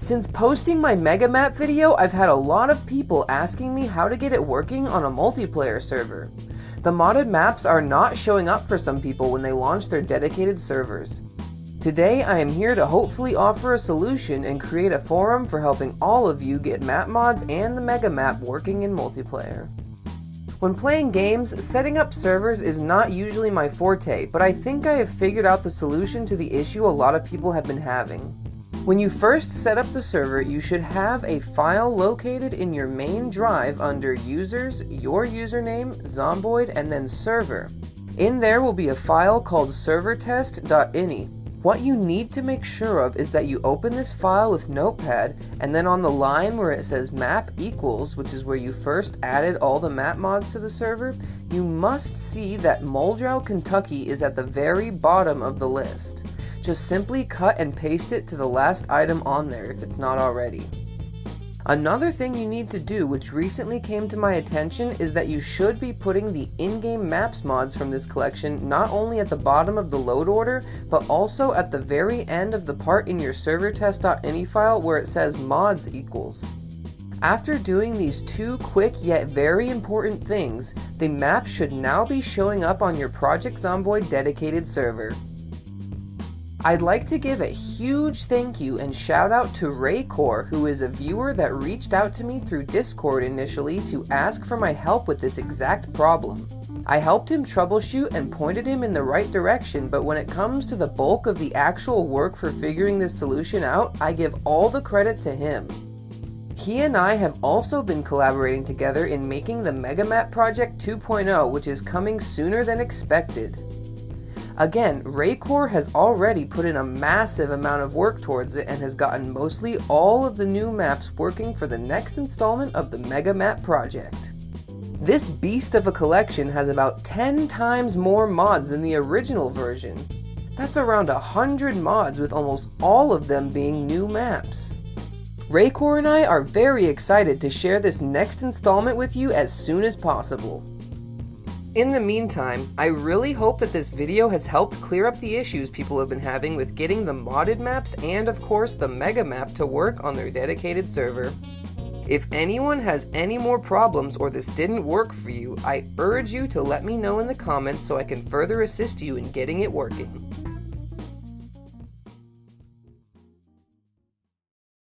Since posting my Mega Map video, I've had a lot of people asking me how to get it working on a multiplayer server. The modded maps are not showing up for some people when they launch their dedicated servers. Today I am here to hopefully offer a solution and create a forum for helping all of you get map mods and the Mega Map working in multiplayer. When playing games, setting up servers is not usually my forte, but I think I have figured out the solution to the issue a lot of people have been having. When you first set up the server, you should have a file located in your main drive under Users, Your Username, Zomboid, and then Server. In there will be a file called servertest.ini. What you need to make sure of is that you open this file with Notepad, and then on the line where it says map equals, which is where you first added all the map mods to the server, you must see that Muldrow, Kentucky is at the very bottom of the list. Just simply cut and paste it to the last item on there if it's not already. Another thing you need to do, which recently came to my attention, is that you should be putting the in-game maps mods from this collection not only at the bottom of the load order, but also at the very end of the part in your servertest.ini file where it says mods equals. After doing these two quick yet very important things, the map should now be showing up on your Project Zomboid dedicated server. I'd like to give a huge thank you and shout out to Raycore, who is a viewer that reached out to me through Discord initially to ask for my help with this exact problem. I helped him troubleshoot and pointed him in the right direction, but when it comes to the bulk of the actual work for figuring this solution out, I give all the credit to him. He and I have also been collaborating together in making the Mega Map Project 2.0, which is coming sooner than expected. Again, Raycore has already put in a massive amount of work towards it and has gotten mostly all of the new maps working for the next installment of the Mega Map Project. This beast of a collection has about 10 times more mods than the original version. That's around 100 mods, with almost all of them being new maps. Raycore and I are very excited to share this next installment with you as soon as possible. In the meantime, I really hope that this video has helped clear up the issues people have been having with getting the modded maps and of course the Mega Map to work on their dedicated server. If anyone has any more problems or this didn't work for you, I urge you to let me know in the comments so I can further assist you in getting it working.